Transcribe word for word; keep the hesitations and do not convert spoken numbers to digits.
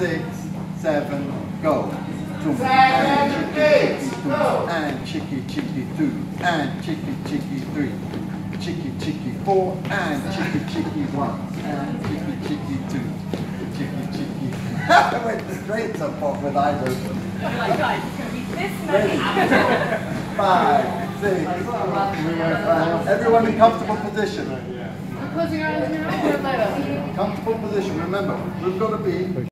six, seven, go. Two, and chicky, chicky, two, and chicky, chicky, two, and chicky, chicky, three, chicky, chicky, four, and chicky, chicky, one, and chicky, chicky, two, chicky, chicky. I went straight to pop with I was. Oh my God, it's going to be this many hours. Five, six, five. Everyone in comfortable position. We're closing our eyes now or later? Comfortable position, remember, we've got to be